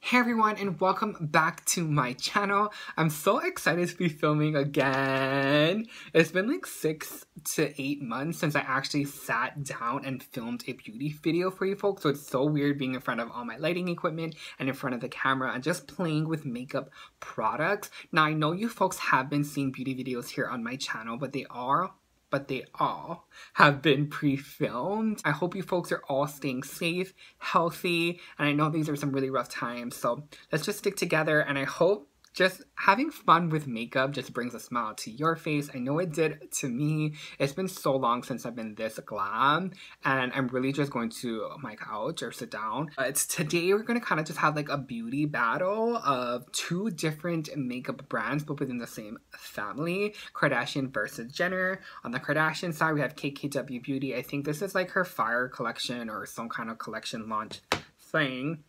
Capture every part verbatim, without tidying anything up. Hey everyone, and welcome back to my channel. I'm so excited to be filming again. It's been like six to eight months since I actually sat down and filmed a beauty video for you folks, so it's so weird being in front of all my lighting equipment and in front of the camera and just playing with makeup products. Now I know you folks have been seeing beauty videos here on my channel, but they are but they all have been pre-filmed. I hope you folks are all staying safe, healthy, and I know these are some really rough times, so let's just stick together, and I hope just having fun with makeup just brings a smile to your face. I know it did to me. It's been so long since I've been this glam, and I'm really just going to my couch or sit down. Uh, it's today we're going to kind of just have like a beauty battle of two different makeup brands, but within the same family. Kardashian versus Jenner. On the Kardashian side, we have K K W Beauty. I think this is like her Fire collection or some kind of collection launch thing.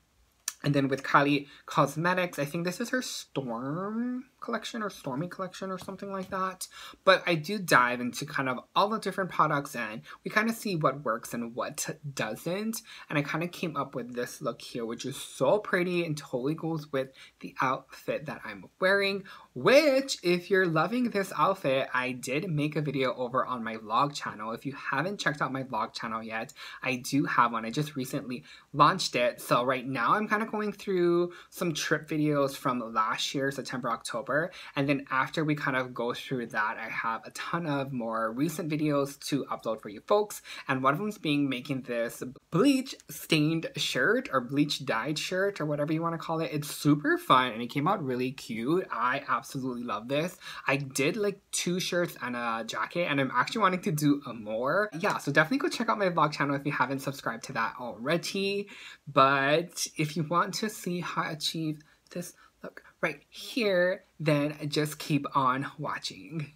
And then with Kylie Cosmetics, I think this is her Storm collection or Stormy collection or something like that. But I do dive into kind of all the different products, and we kind of see what works and what doesn't. And I kind of came up with this look here, which is so pretty and totally goes with the outfit that I'm wearing. Which, if you're loving this outfit, I did make a video over on my vlog channel. If you haven't checked out my vlog channel yet, I do have one. I just recently launched it. So right now I'm kind of going through some trip videos from last year, September, October. And then after we kind of go through that, I have a ton of more recent videos to upload for you folks. And one of them's being making this bleach stained shirt or bleach dyed shirt or whatever you want to call it. It's super fun and it came out really cute. I absolutely Absolutely love this. I did like two shirts and a jacket, and I'm actually wanting to do a more. Yeah, so definitely go check out my vlog channel if you haven't subscribed to that already. But if you want to see how I achieve this look right here, then just keep on watching.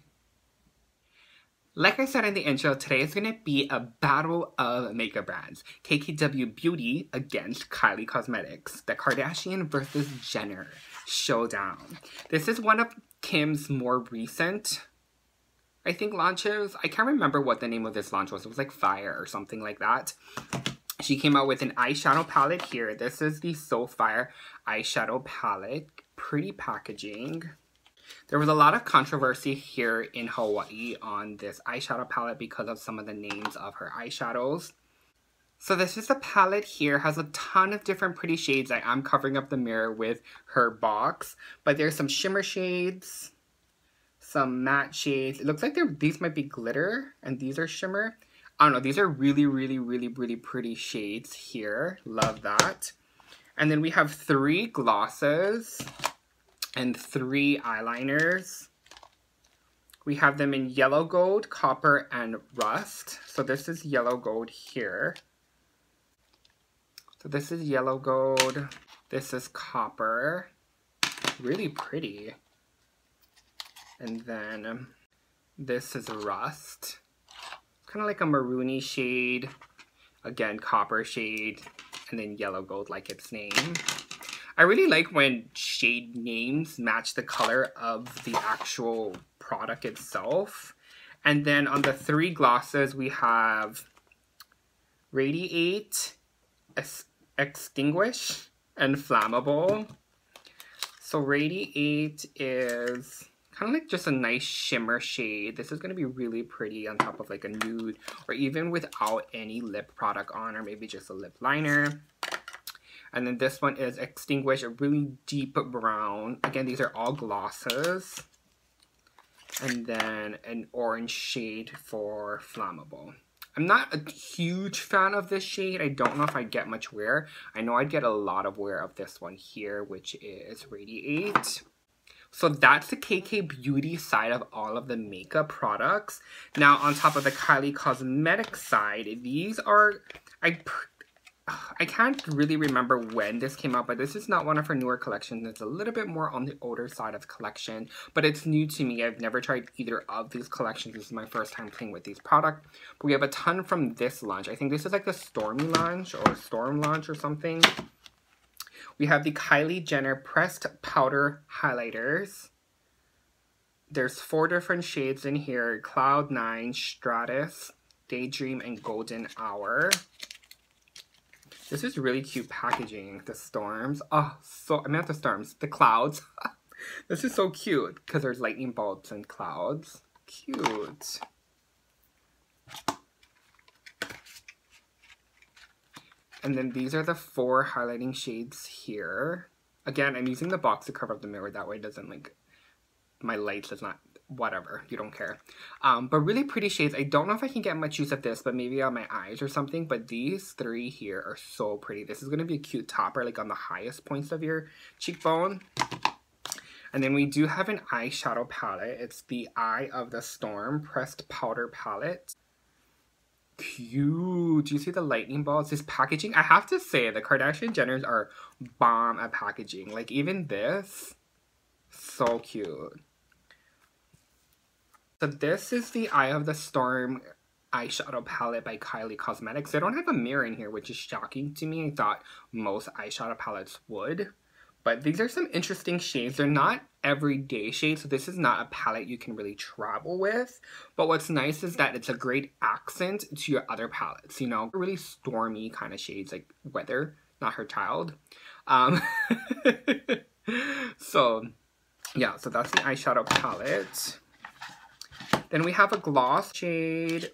Like I said in the intro, today is going to be a battle of makeup brands. K K W Beauty against Kylie Cosmetics. The Kardashian versus Jenner showdown. This is one of Kim's more recent, I think, launches. I can't remember what the name of this launch was. It was like Fire or something like that. She came out with an eyeshadow palette here. This is the So Fire eyeshadow palette. Pretty packaging. There was a lot of controversy here in Hawaii on this eyeshadow palette because of some of the names of her eyeshadows. So this is the palette here, has a ton of different pretty shades. I am covering up the mirror with her box, but there's some shimmer shades, some matte shades. It looks like these might be glitter and these are shimmer. I don't know, these are really, really, really, really pretty shades here. Love that. And then we have three glosses and three eyeliners. We have them in yellow gold, copper, and rust. So this is yellow gold here. So this is yellow gold. This is copper. Really pretty. And then um, this is rust. Kind of like a maroony shade. Again, copper shade. And then yellow gold, like its name. I really like when shade names match the color of the actual product itself. And then on the three glosses, we have Radiate, Ex Extinguish, and Flammable. So Radiate is kind of like just a nice shimmer shade. This is going to be really pretty on top of like a nude, or even without any lip product on, or maybe just a lip liner. And then this one is Extinguish, a really deep brown. Again, these are all glosses. And then an orange shade for Flammable. I'm not a huge fan of this shade. I don't know if I'd get much wear. I know I'd get a lot of wear of this one here, which is Radiate. So that's the K K Beauty side of all of the makeup products. Now, on top of the Kylie Cosmetics side, these are... I. I can't really remember when this came out, but this is not one of her newer collections. It's a little bit more on the older side of the collection, but it's new to me. I've never tried either of these collections. This is my first time playing with these products. But we have a ton from this launch. I think this is like the Stormy launch or Storm launch or something. We have the Kylie Jenner Pressed Powder Highlighters. There's four different shades in here. Cloud Nine, Stratus, Daydream, and Golden Hour. This is really cute packaging. The storms. Oh, so I mean not the storms. The clouds. This is so cute because there's lightning bolts and clouds. Cute. And then these are the four highlighting shades here. Again, I'm using the box to cover up the mirror. That way it doesn't, like, my light does not, whatever. You don't care. Um, but really pretty shades. I don't know if I can get much use of this, but maybe on my eyes or something. But these three here are so pretty. This is going to be a cute topper, like, on the highest points of your cheekbone. And then we do have an eyeshadow palette. It's the Eye of the Storm Pressed Powder Palette. Cute. Do you see the lightning bolts? This packaging, I have to say, the Kardashian Jenners are bomb at packaging. Like, even this, so cute. So this is the Eye of the Storm eyeshadow palette by Kylie Cosmetics. They don't have a mirror in here, which is shocking to me. I thought most eyeshadow palettes would. But these are some interesting shades. They're not everyday shades, so this is not a palette you can really travel with. But what's nice is that it's a great accent to your other palettes, you know? Really stormy kind of shades, like weather, not her child. Um, so, yeah, so that's the eyeshadow palette. Then we have a gloss shade,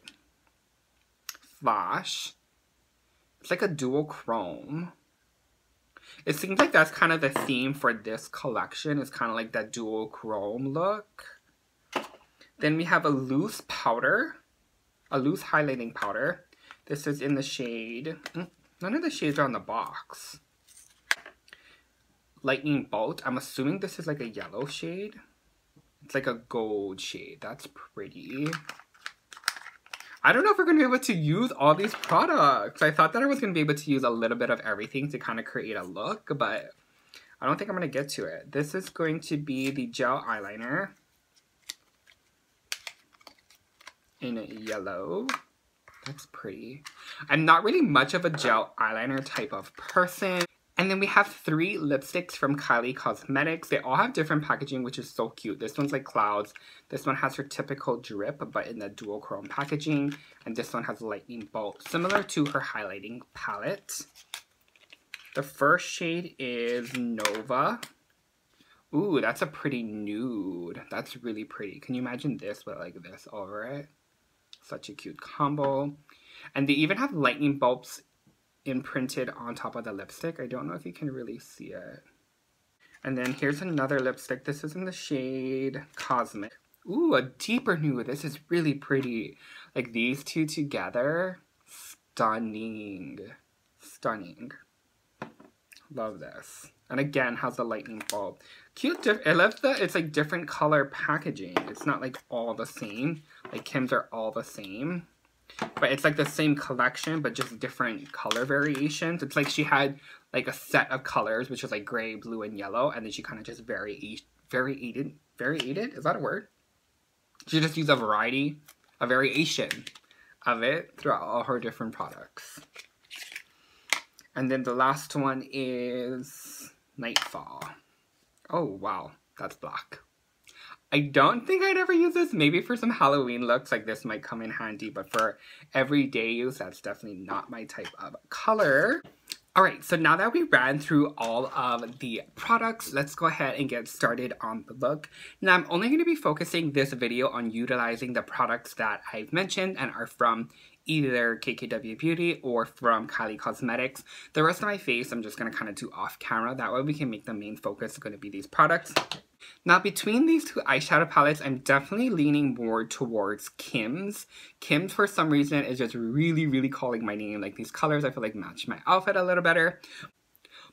Flash. It's like a dual chrome. It seems like that's kind of the theme for this collection. It's kind of like that dual chrome look. Then we have a loose powder. A loose highlighting powder. This is in the shade... None of the shades are on the box. Lightning Bolt. I'm assuming this is like a yellow shade. It's like a gold shade. That's pretty. I don't know if we're going to be able to use all these products. I thought that I was going to be able to use a little bit of everything to kind of create a look, but I don't think I'm going to get to it. This is going to be the gel eyeliner in yellow. That's pretty. I'm not really much of a gel eyeliner type of person. And then we have three lipsticks from Kylie Cosmetics. They all have different packaging, which is so cute. This one's like clouds. This one has her typical drip, but in the dual chrome packaging. And this one has lightning bolt, similar to her highlighting palette. The first shade is Nova. Ooh, that's a pretty nude. That's really pretty. Can you imagine this with like this over it? Such a cute combo. And they even have lightning bolts imprinted on top of the lipstick. I don't know if you can really see it. And then here's another lipstick. This is in the shade Cosmic. Ooh, a deeper nude. This is really pretty. Like these two together. Stunning. Stunning. Love this. And again, has the lightning bolt. Cute. I love that it's like different color packaging. It's not like all the same. Like Kim's are all the same. But it's like the same collection, but just different color variations. It's like she had like a set of colors, which was like gray, blue, and yellow. And then she kind of just varied, varied, varied, is that a word? She just used a variety, a variation of it throughout all her different products. And then the last one is Nightfall. Oh, wow. That's black. I don't think I'd ever use this. Maybe for some Halloween looks, like this might come in handy, but for everyday use, that's definitely not my type of color. All right, so now that we ran through all of the products, let's go ahead and get started on the look. Now, I'm only gonna be focusing this video on utilizing the products that I've mentioned and are from either K K W Beauty or from Kylie Cosmetics. The rest of my face, I'm just gonna kind of do off camera. That way we can make the main focus gonna be these products. Now, between these two eyeshadow palettes, I'm definitely leaning more towards Kim's. Kim's, for some reason, is just really, really calling my name. Like, these colors, I feel like, match my outfit a little better.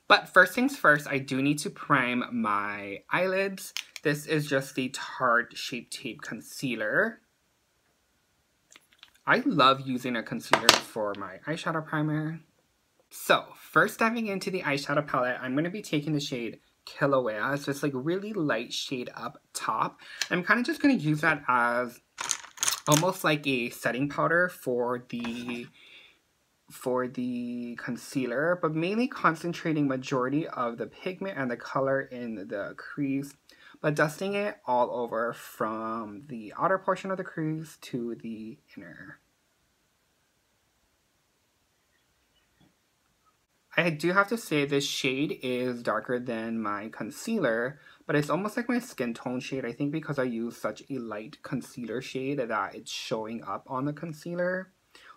But first things first, I do need to prime my eyelids. This is just the Tarte Shape Tape Concealer. I love using a concealer for my eyeshadow primer. So, first diving into the eyeshadow palette, I'm going to be taking the shade Kilauea. It's just like really light shade up top. I'm kind of just going to use that as almost like a setting powder for the for the concealer, but mainly concentrating majority of the pigment and the color in the crease, but dusting it all over from the outer portion of the crease to the inner. I do have to say this shade is darker than my concealer, but it's almost like my skin tone shade. I think because I use such a light concealer shade that it's showing up on the concealer.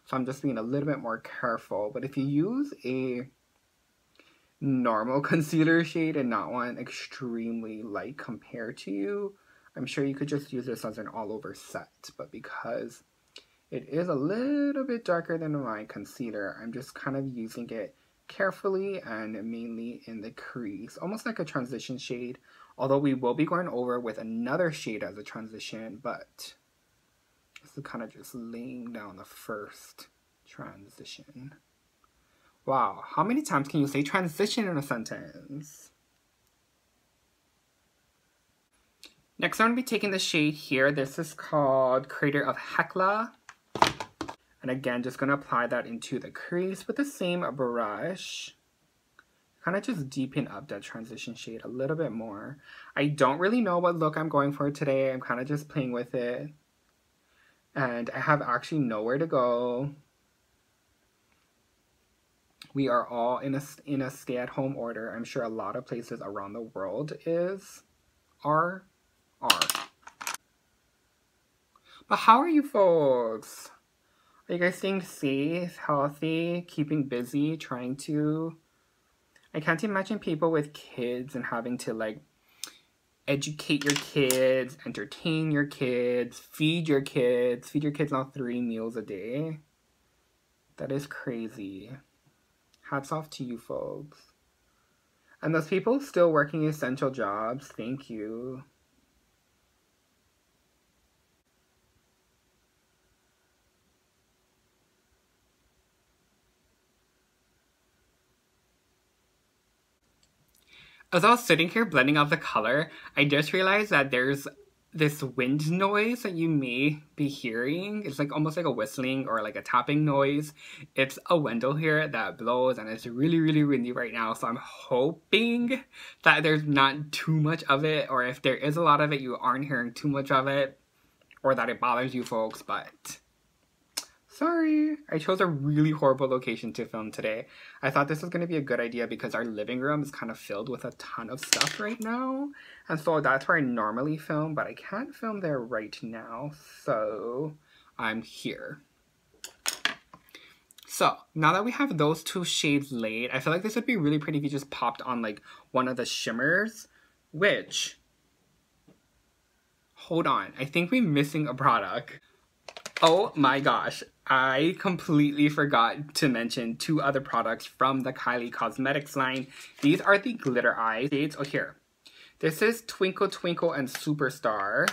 So I'm just being a little bit more careful. But if you use a normal concealer shade and not one extremely light compared to you, I'm sure you could just use this as an all-over set. But because it is a little bit darker than my concealer, I'm just kind of using it carefully and mainly in the crease, almost like a transition shade, although we will be going over with another shade as a transition, but this is kind of just laying down the first transition. Wow, how many times can you say transition in a sentence? Next, I'm going to be taking the shade here. This is called Crater of Hecla. And again, just going to apply that into the crease with the same brush. Kind of just deepen up that transition shade a little bit more. I don't really know what look I'm going for today. I'm kind of just playing with it. And I have actually nowhere to go. We are all in a, in a stay-at-home order. I'm sure a lot of places around the world is, are, are. But how are you folks? Are you guys staying safe, healthy, keeping busy, trying to... I can't imagine people with kids and having to like educate your kids, entertain your kids, feed your kids, feed your kids now three meals a day. That is crazy. Hats off to you folks. And those people still working essential jobs, thank you. As I was sitting here blending out the color, I just realized that there's this wind noise that you may be hearing. It's like almost like a whistling or like a tapping noise. It's a window here that blows and it's really, really windy right now. So I'm hoping that there's not too much of it, or if there is a lot of it, you aren't hearing too much of it or that it bothers you folks, but... Sorry, I chose a really horrible location to film today. I thought this was going to be a good idea because our living room is kind of filled with a ton of stuff right now. And so that's where I normally film, but I can't film there right now. So I'm here. So now that we have those two shades laid, I feel like this would be really pretty if you just popped on like one of the shimmers, which, hold on, I think we're missing a product. Oh my gosh, I completely forgot to mention two other products from the Kylie Cosmetics line. These are the glitter eye shades. Oh, here. This is Twinkle Twinkle and Superstar.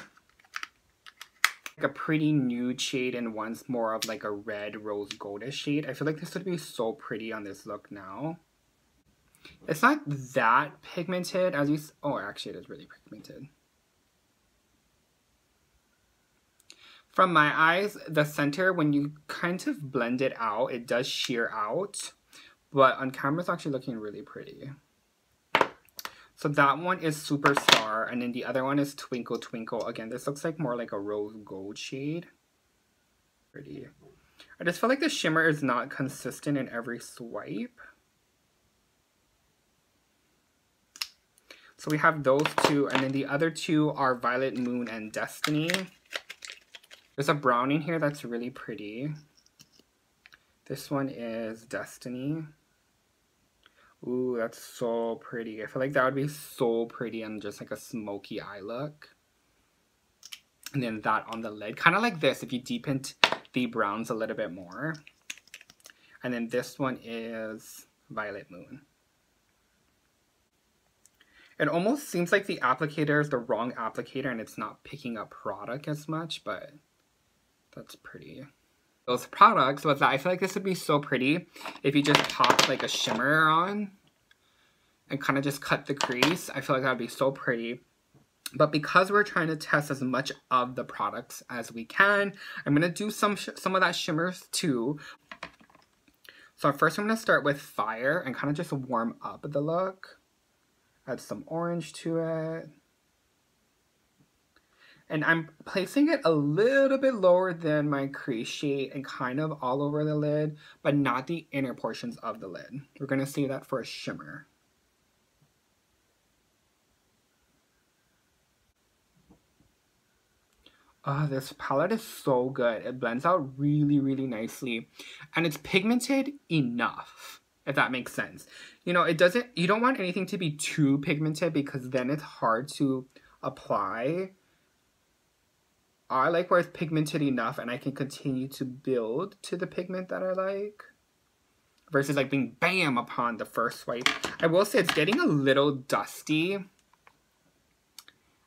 Like a pretty nude shade and one's more of like a red rose goldish shade. I feel like this would be so pretty on this look now. It's not that pigmented as you s- oh, actually it is really pigmented. From my eyes, the center, when you kind of blend it out, it does sheer out. But on camera, it's actually looking really pretty. So that one is Superstar. And then the other one is Twinkle Twinkle. Again, this looks like more like a rose gold shade. Pretty. I just feel like the shimmer is not consistent in every swipe. So we have those two. And then the other two are Violet Moon and Destiny. There's a brown in here that's really pretty. This one is Destiny. Ooh, that's so pretty. I feel like that would be so pretty on just like a smoky eye look. And then that on the lid, kind of like this if you deepened the browns a little bit more. And then this one is Violet Moon. It almost seems like the applicator is the wrong applicator and it's not picking up product as much, but... That's pretty. Those products was that I feel like this would be so pretty if you just pop like a shimmer on and kind of just cut the crease. I feel like that would be so pretty. But because we're trying to test as much of the products as we can, I'm going to do some sh some of that shimmers too. So first I'm going to start with Fire and kind of just warm up the look. Add some orange to it. and I'm placing it a little bit lower than my crease shade and kind of all over the lid, but not the inner portions of the lid. We're going to see that for a shimmer. Oh, this palette is so good. It blends out really, really nicely. And it's pigmented enough, if that makes sense. You know, it doesn't, you don't want anything to be too pigmented because then it's hard to apply. I like where it's pigmented enough and I can continue to build to the pigment that I like. Versus like being bam upon the first swipe. I will say it's getting a little dusty.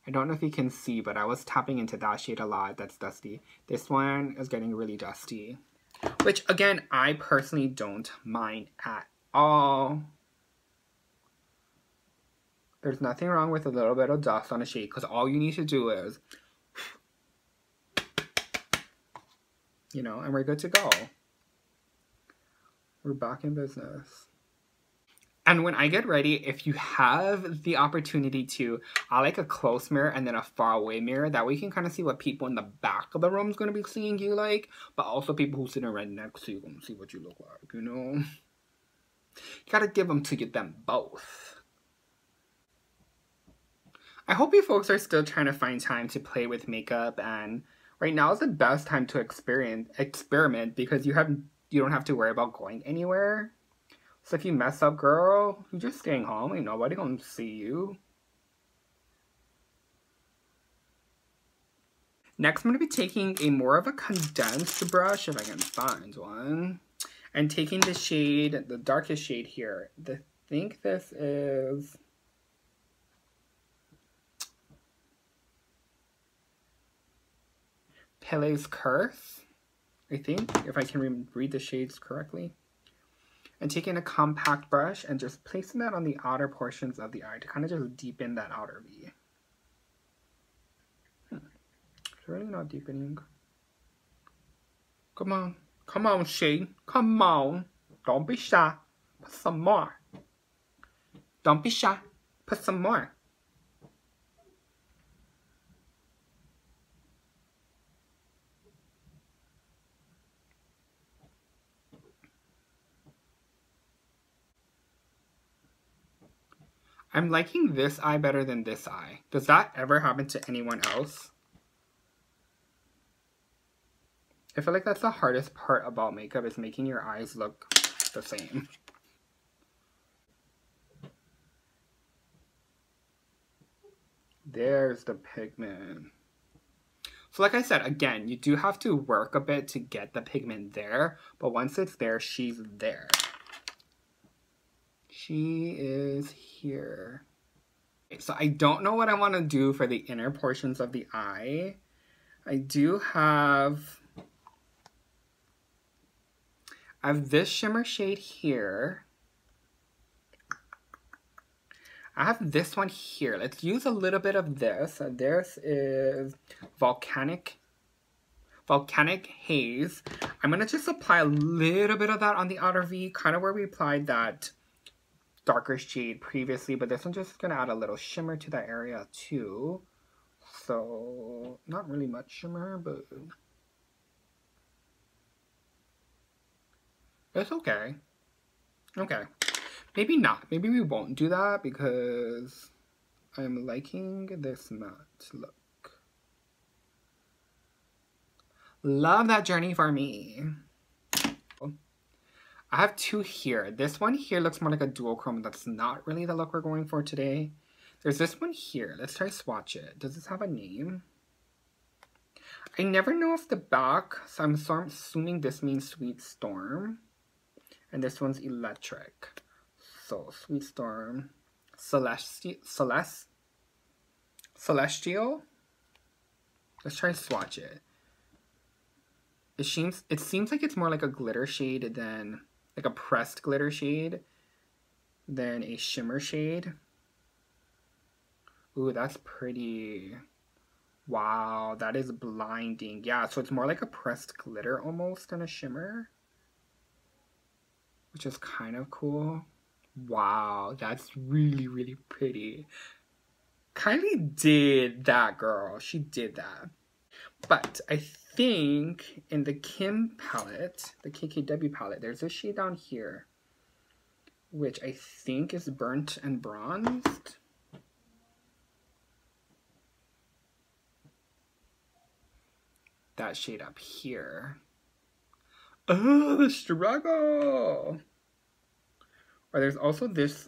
I don't know if you can see, but I was tapping into that shade a lot. That's dusty. This one is getting really dusty, which again, I personally don't mind at all. There's nothing wrong with a little bit of dust on a shade because all you need to do is, you know, and we're good to go. We're back in business. And when I get ready, if you have the opportunity to, I like a close mirror and then a far away mirror. That way you can kind of see what people in the back of the room is going to be seeing you like. But also people who sitting right next to you going to see what you look like, you know. You got to give them to get them both. I hope you folks are still trying to find time to play with makeup. And right now is the best time to experience, experiment because you, have, you don't have to worry about going anywhere. So if you mess up, girl, you're just staying home. Ain't nobody gonna see you. Next, I'm gonna be taking a more of a condensed brush, if I can find one. And taking the shade, the darkest shade here. I think this is... Kylie's Curse, I think, if I can re read the shades correctly. And taking a compact brush and just placing that on the outer portions of the eye to kind of just deepen that outer V. Hmm. It's really not deepening. Come on. Come on, shade. Come on. Don't be shy. Put some more. Don't be shy. Put some more. I'm liking this eye better than this eye. Does that ever happen to anyone else? I feel like that's the hardest part about makeup is making your eyes look the same. There's the pigment. So like I said, again, you do have to work a bit to get the pigment there, but once it's there, she's there. She is here. So I don't know what I want to do for the inner portions of the eye. I do have... I have this shimmer shade here. I have this one here. Let's use a little bit of this. So this is Volcanic Volcanic Haze. I'm going to just apply a little bit of that on the outer V, kind of where we applied that darker shade previously, but this one's just gonna add a little shimmer to that area too. So not really much shimmer, but it's okay. Okay, maybe not, maybe we won't do that because I'm liking this matte look. Love that journey for me. I have two here. This one here looks more like a duochrome. That's not really the look we're going for today. There's this one here. Let's try swatch it. Does this have a name? I never know if the back, so I'm, so I'm assuming this means Sweet Storm. And this one's Electric. So Sweet Storm. Celesti Celest Celestial. Let's try swatch it. It seems, it seems like it's more like a glitter shade than... like a pressed glitter shade than a shimmer shade. Ooh, that's pretty. Wow, that is blinding. Yeah, so it's more like a pressed glitter almost than a shimmer, which is kind of cool. Wow, that's really, really pretty. Kylie did that, girl. She did that. But I think in the Kim palette, the K K W palette, there's a shade down here, which I think is Burnt and Bronzed. That shade up here. Oh, the struggle! Or there's also this,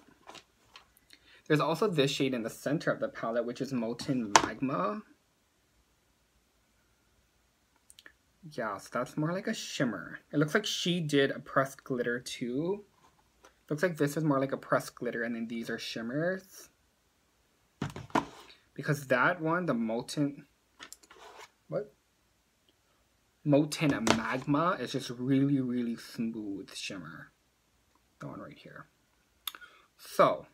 there's also this shade in the center of the palette, which is Molten Magma. Yeah, so that's more like a shimmer. It looks like she did a pressed glitter too. Looks like this is more like a pressed glitter, and then these are shimmers. Because that one, the molten, what? Molten Magma is just really, really smooth shimmer. The one right here. So,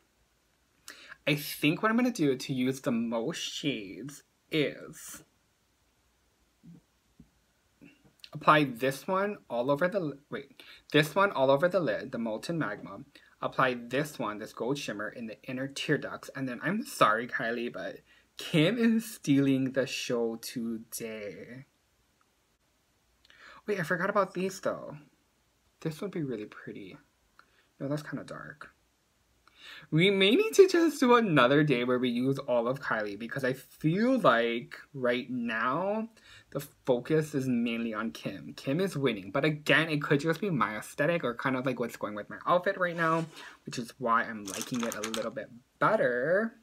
I think what I'm going to do to use the most shades is apply this one all over the, wait, this one all over the lid, the Molten Magma. Apply this one, this gold shimmer, in the inner tear ducts. And then, I'm sorry, Kylie, but Kim is stealing the show today. Wait, I forgot about these, though. This would be really pretty. No, that's kind of dark. We may need to just do another day where we use all of Kylie, because I feel like right now the focus is mainly on Kim. Kim is winning, but again, it could just be my aesthetic or kind of like what's going with my outfit right now, which is why I'm liking it a little bit better.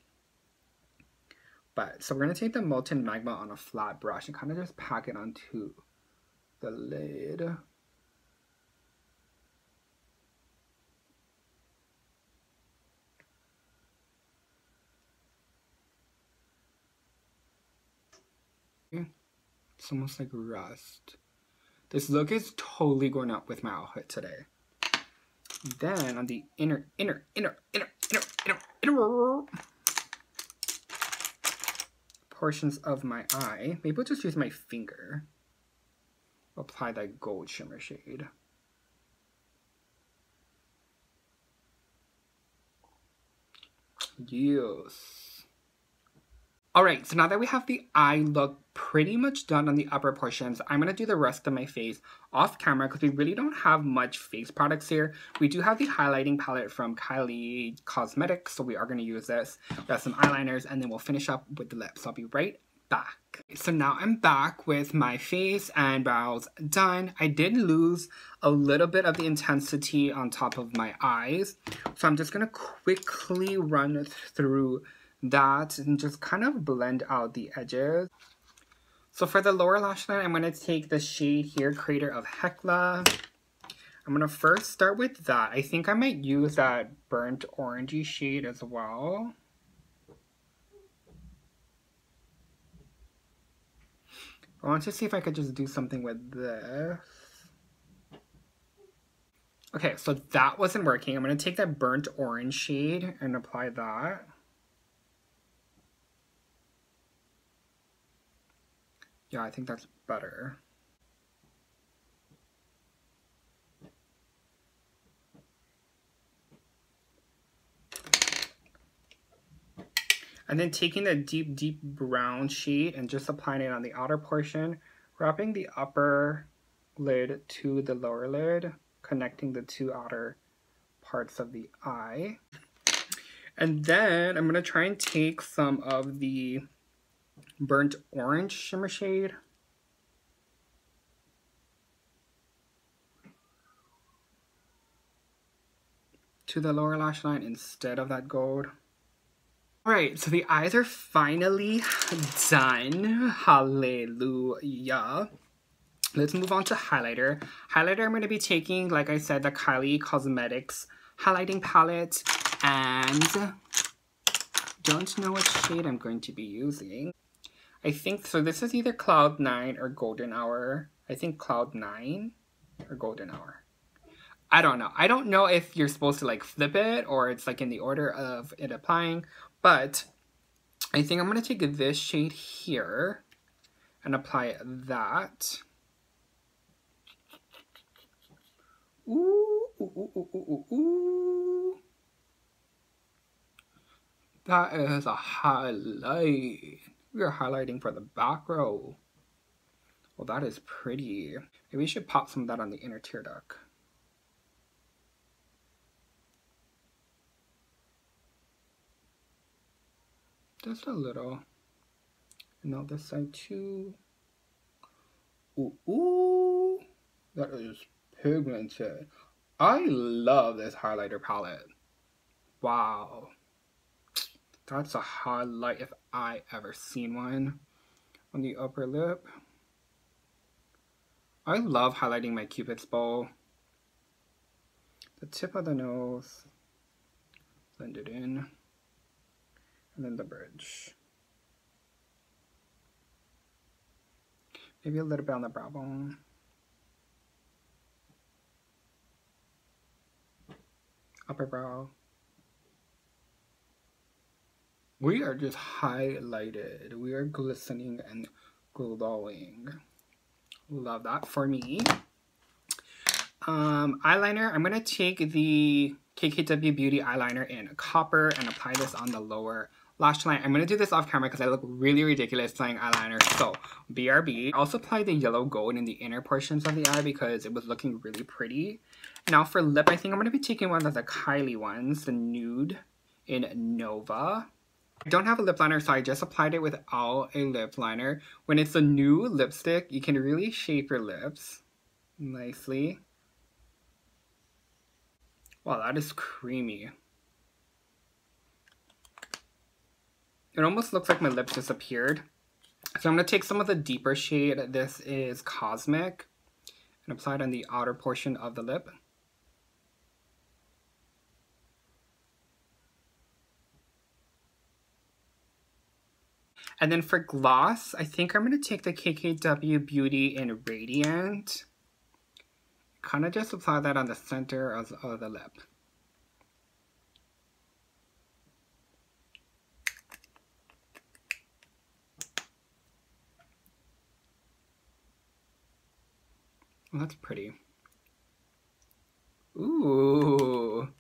But so we're going to take the Molten Magma on a flat brush and kind of just pack it onto the lid. It's almost like rust. This look is totally going up with my outfit today. Then on the inner, inner, inner, inner, inner, inner, inner portions of my eye, maybe I'll just use my finger. Apply that gold shimmer shade. Yes. Alright, so now that we have the eye look pretty much done on the upper portions, I'm going to do the rest of my face off camera because we really don't have much face products here. We do have the highlighting palette from Kylie Cosmetics, so we are going to use this. We have some eyeliners, and then we'll finish up with the lips. I'll be right back. So now I'm back with my face and brows done. I did lose a little bit of the intensity on top of my eyes, so I'm just going to quickly run through that and just kind of blend out the edges. So for the lower lash line, I'm going to take the shade here, Crater of Hecla. I'm going to first start with that. I think I might use that burnt orangey shade as well. I want to see if I could just do something with this. Okay, so that wasn't working. I'm going to take that burnt orange shade and apply that. Yeah, I think that's better. And then taking the deep, deep brown shade and just applying it on the outer portion, wrapping the upper lid to the lower lid, connecting the two outer parts of the eye. And then I'm going to try and take some of the burnt orange shimmer shade to the lower lash line instead of that gold. Alright, so the eyes are finally done. Hallelujah. Let's move on to highlighter. Highlighter, I'm going to be taking, like I said, the Kylie Cosmetics highlighting palette, and don't know what shade I'm going to be using. I think, so this is either Cloud Nine or Golden Hour. I think Cloud Nine or Golden Hour. I don't know. I don't know if you're supposed to like flip it or it's like in the order of it applying, but I think I'm going to take this shade here and apply that. Ooh, ooh, ooh, ooh, ooh, ooh. That is a highlight. We are highlighting for the back row. Well, that is pretty. Maybe we should pop some of that on the inner tear duct. Just a little. And now this side too. Ooh, ooh. That is pigmented. I love this highlighter palette. Wow. That's a highlight if I ever seen one. On the upper lip. I love highlighting my Cupid's bow. The tip of the nose. Blend it in. And then the bridge. Maybe a little bit on the brow bone. Upper brow. We are just highlighted. We are glistening and glowing. Love that for me. Um, eyeliner. I'm going to take the K K W Beauty eyeliner in copper and apply this on the lower lash line. I'm going to do this off camera because I look really ridiculous playing eyeliner, so B R B. I also applied the yellow gold in the inner portions of the eye because it was looking really pretty. Now for lip, I think I'm going to be taking one of the Kylie ones, the nude in Nova. I don't have a lip liner, so I just applied it without a lip liner. When it's a new lipstick, you can really shape your lips nicely. Wow, that is creamy. It almost looks like my lips disappeared. So I'm going to take some of the deeper shade. This is Cosmic. And apply it on the outer portion of the lip. And then for gloss, I think I'm going to take the K K W Beauty in Radiant. Kind of just apply that on the center of, of the lip. Well, that's pretty. Ooh.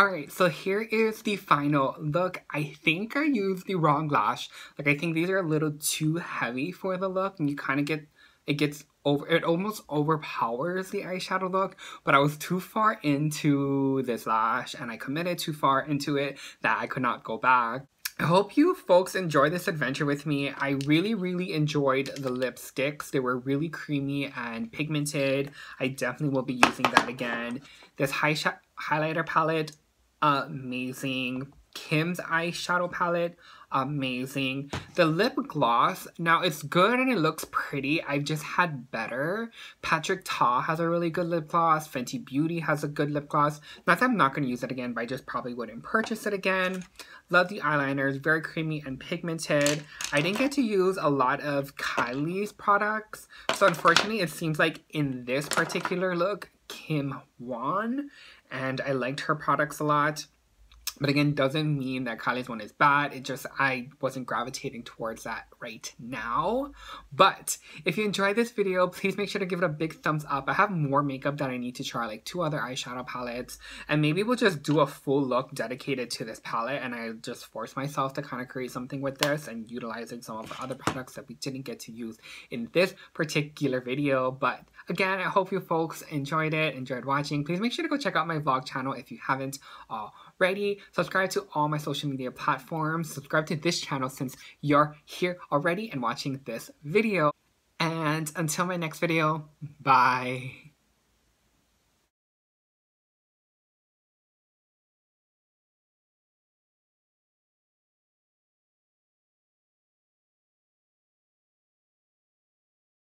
Alright, so here is the final look. I think I used the wrong lash. Like, I think these are a little too heavy for the look, and you kind of get, it gets over, it almost overpowers the eyeshadow look, but I was too far into this lash, and I committed too far into it that I could not go back. I hope you folks enjoyed this adventure with me. I really, really enjoyed the lipsticks. They were really creamy and pigmented. I definitely will be using that again. This high highlighter palette, amazing. Kim's eyeshadow palette, amazing. The lip gloss, now it's good and it looks pretty. I've just had better. Patrick Ta has a really good lip gloss. Fenty Beauty has a good lip gloss. Not that I'm not going to use it again, but I just probably wouldn't purchase it again. Love the eyeliners, very creamy and pigmented. I didn't get to use a lot of Kylie's products, so unfortunately it seems like in this particular look, Kim won, and I liked her products a lot. But again, doesn't mean that Kylie's one is bad. It just, I wasn't gravitating towards that right now. But if you enjoyed this video, please make sure to give it a big thumbs up. I have more makeup that I need to try, like two other eyeshadow palettes. And maybe we'll just do a full look dedicated to this palette. And I just force myself to kind of create something with this and utilizing some of the other products that we didn't get to use in this particular video. But again, I hope you folks enjoyed it, enjoyed watching. Please make sure to go check out my vlog channel if you haven't already. Subscribe to all my social media platforms. Subscribe to this channel since you're here already and watching this video. And until my next video, bye.